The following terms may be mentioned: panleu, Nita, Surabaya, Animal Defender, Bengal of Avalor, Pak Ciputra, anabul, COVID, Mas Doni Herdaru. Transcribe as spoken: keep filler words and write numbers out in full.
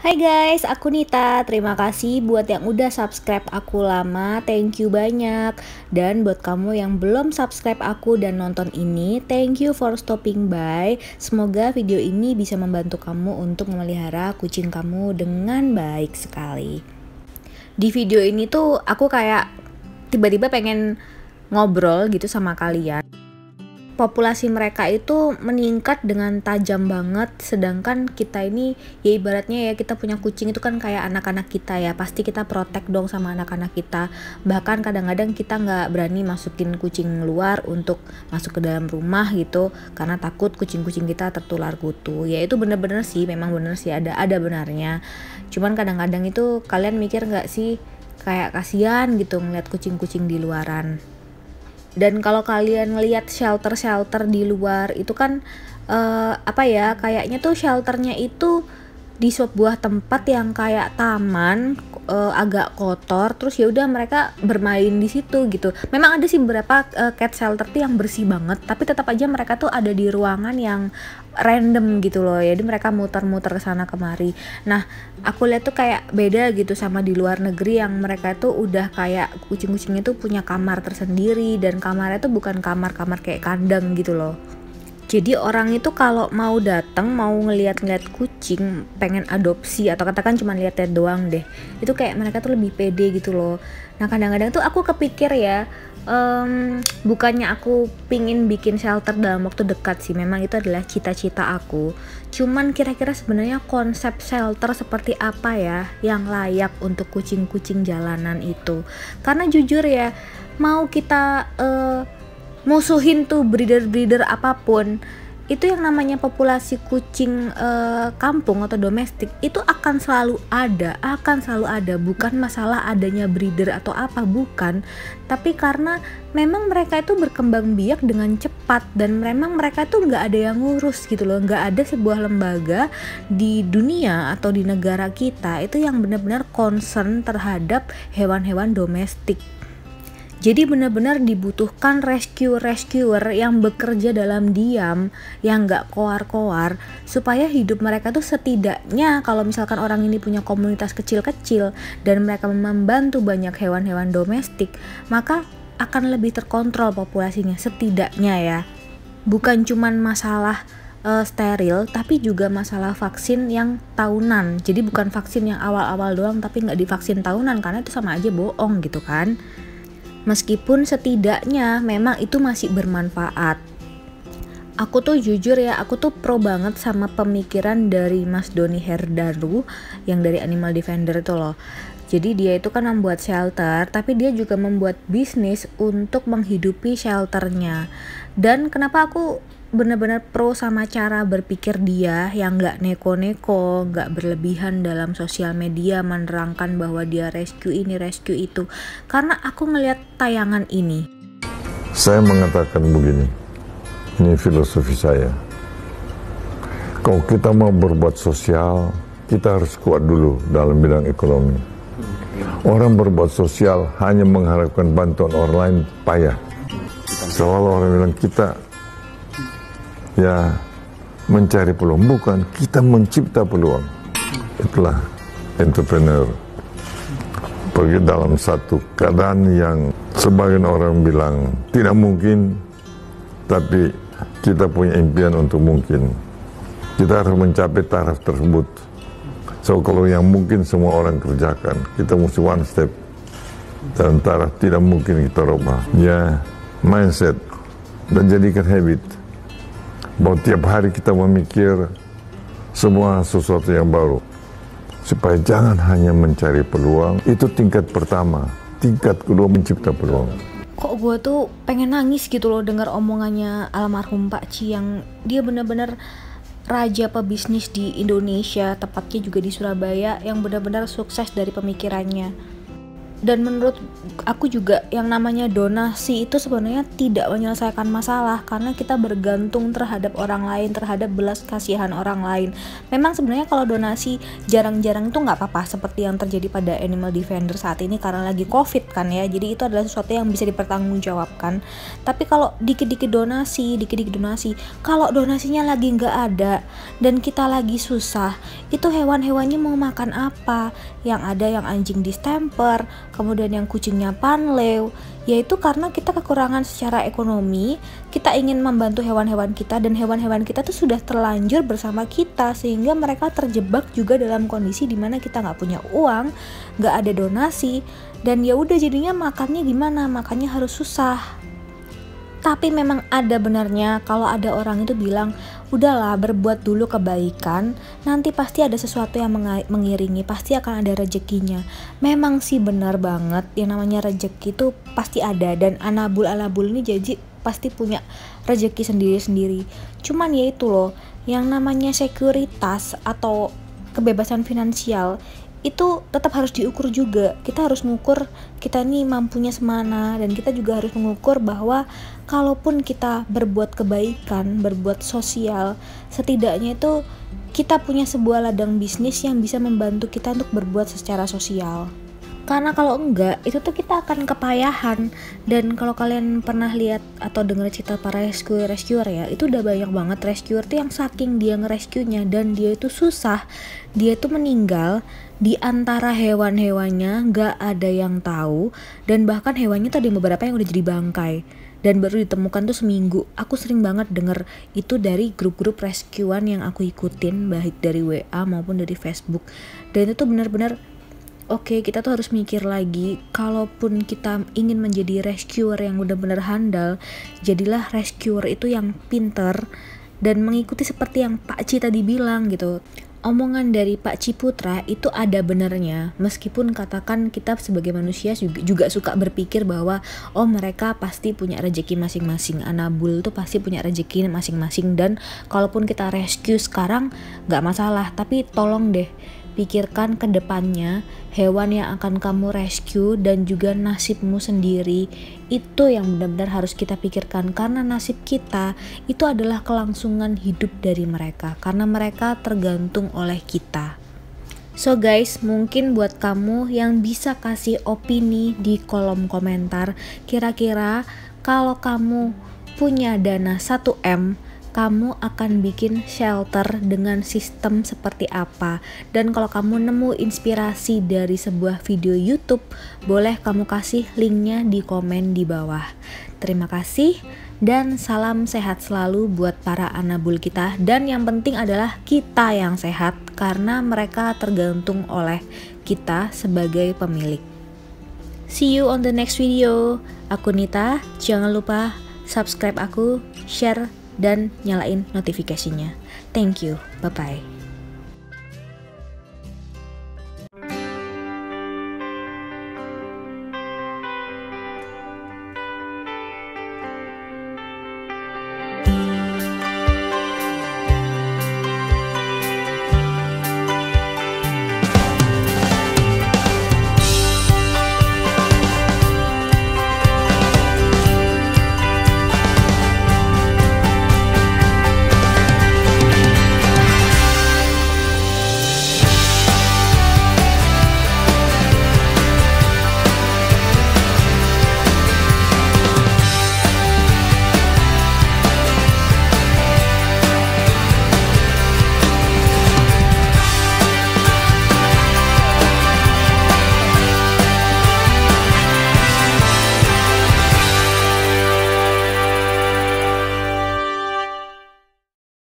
Hai guys, aku Nita. Terima kasih buat yang udah subscribe aku lama, thank you banyak. Dan buat kamu yang belum subscribe aku dan nonton ini, thank you for stopping by. Semoga video ini bisa membantu kamu untuk memelihara kucing kamu dengan baik sekali. Di video ini tuh aku kayak tiba-tiba pengen ngobrol gitu sama kalian. Populasi mereka itu meningkat dengan tajam banget, sedangkan kita ini ya ibaratnya ya kita punya kucing itu kan kayak anak-anak kita ya, pasti kita protek dong sama anak-anak kita. Bahkan kadang-kadang kita nggak berani masukin kucing luar untuk masuk ke dalam rumah gitu karena takut kucing-kucing kita tertular kutu. Ya itu bener-bener sih, memang bener sih ada ada benarnya. Cuman kadang-kadang itu kalian mikir nggak sih kayak kasihan gitu ngeliat kucing-kucing di luaran. Dan kalau kalian lihat shelter-shelter di luar itu kan uh, apa ya, kayaknya tuh shelternya itu di sebuah tempat yang kayak taman uh, agak kotor, terus ya udah mereka bermain di situ gitu. Memang ada sih beberapa uh, cat shelter tuh yang bersih banget, tapi tetap aja mereka tuh ada di ruangan yang random gitu loh. Jadi mereka muter-muter ke sana kemari. Nah, aku lihat tuh kayak beda gitu sama di luar negeri yang mereka tuh udah kayak kucing-kucingnya tuh punya kamar tersendiri, dan kamarnya tuh bukan kamar-kamar kayak kandang gitu loh. Jadi orang itu kalau mau datang, mau ngeliat-ngeliat kucing, pengen adopsi atau katakan cuma lihat-lihat doang deh, itu kayak mereka tuh lebih pede gitu loh. Nah kadang-kadang tuh aku kepikir ya, um, bukannya aku pingin bikin shelter dalam waktu dekat sih, memang itu adalah cita-cita aku. Cuman kira-kira sebenarnya konsep shelter seperti apa ya yang layak untuk kucing-kucing jalanan itu? Karena jujur ya, mau kita uh, musuhin tuh breeder-breeder apapun, itu yang namanya populasi kucing e, kampung atau domestik itu akan selalu ada, akan selalu ada. Bukan masalah adanya breeder atau apa, bukan, tapi karena memang mereka itu berkembang biak dengan cepat dan memang mereka itu nggak ada yang ngurus gitu loh. Nggak ada sebuah lembaga di dunia atau di negara kita itu yang benar-benar concern terhadap hewan-hewan domestik. Jadi benar-benar dibutuhkan rescue-rescuer yang bekerja dalam diam, yang nggak koar-koar, supaya hidup mereka tuh setidaknya kalau misalkan orang ini punya komunitas kecil-kecil dan mereka membantu banyak hewan-hewan domestik, maka akan lebih terkontrol populasinya setidaknya ya. Bukan cuman masalah Uh, steril, tapi juga masalah vaksin yang tahunan. Jadi bukan vaksin yang awal-awal doang tapi nggak divaksin tahunan, karena itu sama aja bohong gitu kan. Meskipun setidaknya memang itu masih bermanfaat. Aku tuh jujur ya, aku tuh pro banget sama pemikiran dari Mas Doni Herdaru yang dari Animal Defender itu loh. Jadi dia itu kan membuat shelter, tapi dia juga membuat bisnis untuk menghidupi shelternya. Dan kenapa aku benar-benar pro sama cara berpikir dia yang nggak neko-neko, nggak berlebihan dalam sosial media menerangkan bahwa dia rescue ini, rescue itu. Karena aku ngelihat tayangan ini. Saya mengatakan begini. Ini filosofi saya. Kalau kita mau berbuat sosial, kita harus kuat dulu dalam bidang ekonomi. Orang berbuat sosial hanya mengharapkan bantuan orang lain, payah. Selalu orang bilang kita ya mencari peluang, bukan, kita mencipta peluang. Itulah entrepreneur. Pergi dalam satu keadaan yang sebagian orang bilang tidak mungkin, tapi kita punya impian untuk mungkin. Kita harus mencapai taraf tersebut. So kalau yang mungkin semua orang kerjakan, kita mesti one step. Dan taraf tidak mungkin kita rubah. Ya, mindset. Dan jadikan habit. Bahwa tiap hari kita memikir semua sesuatu yang baru. Supaya jangan hanya mencari peluang. Itu tingkat pertama. Tingkat kedua mencipta peluang. Kok gue tuh pengen nangis gitu loh dengar omongannya almarhum Pak Ci, yang dia bener-bener raja pebisnis di Indonesia, tepatnya juga di Surabaya, yang benar-benar sukses dari pemikirannya. Dan menurut aku juga yang namanya donasi itu sebenarnya tidak menyelesaikan masalah, karena kita bergantung terhadap orang lain, terhadap belas kasihan orang lain. Memang sebenarnya kalau donasi jarang-jarang itu nggak apa-apa, seperti yang terjadi pada Animal Defender saat ini karena lagi COVID kan ya, jadi itu adalah sesuatu yang bisa dipertanggungjawabkan. Tapi kalau dikit-dikit donasi, dikit-dikit donasi, kalau donasinya lagi nggak ada dan kita lagi susah, itu hewan-hewannya mau makan apa? Yang ada yang anjing distemper, kemudian yang kucingnya panleu, yaitu karena kita kekurangan secara ekonomi, kita ingin membantu hewan-hewan kita dan hewan-hewan kita tuh sudah terlanjur bersama kita, sehingga mereka terjebak juga dalam kondisi dimana kita nggak punya uang, nggak ada donasi, dan ya udah jadinya makannya gimana, makannya harus susah. Tapi memang ada benarnya kalau ada orang itu bilang, udahlah berbuat dulu kebaikan, nanti pasti ada sesuatu yang mengiringi, pasti akan ada rezekinya. Memang sih benar banget, yang namanya rezeki itu pasti ada, dan anabul-anabul ini jadi pasti punya rezeki sendiri-sendiri. Cuman ya itu loh, yang namanya sekuritas atau kebebasan finansial itu tetap harus diukur juga. Kita harus mengukur kita nih mampunya semana, dan kita juga harus mengukur bahwa kalaupun kita berbuat kebaikan, berbuat sosial, setidaknya itu kita punya sebuah ladang bisnis yang bisa membantu kita untuk berbuat secara sosial. Karena kalau enggak, itu tuh kita akan kepayahan. Dan kalau kalian pernah lihat atau dengar cerita para rescuer-rescuer ya, itu udah banyak banget rescuer tuh yang saking dia ngerescuenya dan dia itu susah, dia itu meninggal di antara hewan-hewannya, nggak ada yang tahu, dan bahkan hewannya tadi beberapa yang udah jadi bangkai dan baru ditemukan tuh seminggu. Aku sering banget denger itu dari grup-grup rescuean yang aku ikutin, baik dari W A maupun dari Facebook. Dan itu tuh benar-benar oke, kita tuh harus mikir lagi, kalaupun kita ingin menjadi rescuer yang benar-benar handal, jadilah rescuer itu yang pinter dan mengikuti seperti yang Pak Ci tadi bilang gitu. Omongan dari Pak Ciputra itu ada benarnya, meskipun katakan kita sebagai manusia juga suka berpikir bahwa oh mereka pasti punya rezeki masing-masing, anabul tuh pasti punya rezeki masing-masing, dan kalaupun kita rescue sekarang gak masalah, tapi tolong deh pikirkan ke depannya, hewan yang akan kamu rescue dan juga nasibmu sendiri, itu yang benar-benar harus kita pikirkan, karena nasib kita itu adalah kelangsungan hidup dari mereka, karena mereka tergantung oleh kita. So guys, mungkin buat kamu yang bisa kasih opini di kolom komentar, kira-kira kalau kamu punya dana satu M, kamu akan bikin shelter dengan sistem seperti apa? Dan kalau kamu nemu inspirasi dari sebuah video YouTube, boleh kamu kasih linknya di komen di bawah. Terima kasih dan salam sehat selalu buat para anabul kita. Dan yang penting adalah kita yang sehat, karena mereka tergantung oleh kita sebagai pemilik. See you on the next video. Aku Nita, jangan lupa subscribe aku, share, dan nyalain notifikasinya. Thank you, bye-bye.